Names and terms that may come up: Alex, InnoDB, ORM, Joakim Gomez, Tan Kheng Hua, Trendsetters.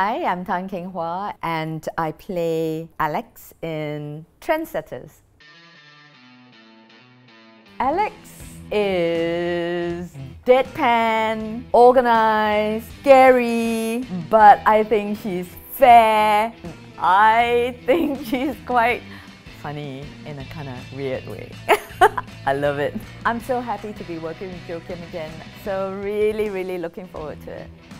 Hi, I'm Tan Kheng Hua and I play Alex in Trendsetters. Alex is deadpan, organized, scary, but I think she's fair. I think she's quite funny in a kind of weird way. I love it. I'm so happy to be working with Joakim again, so really looking forward to it.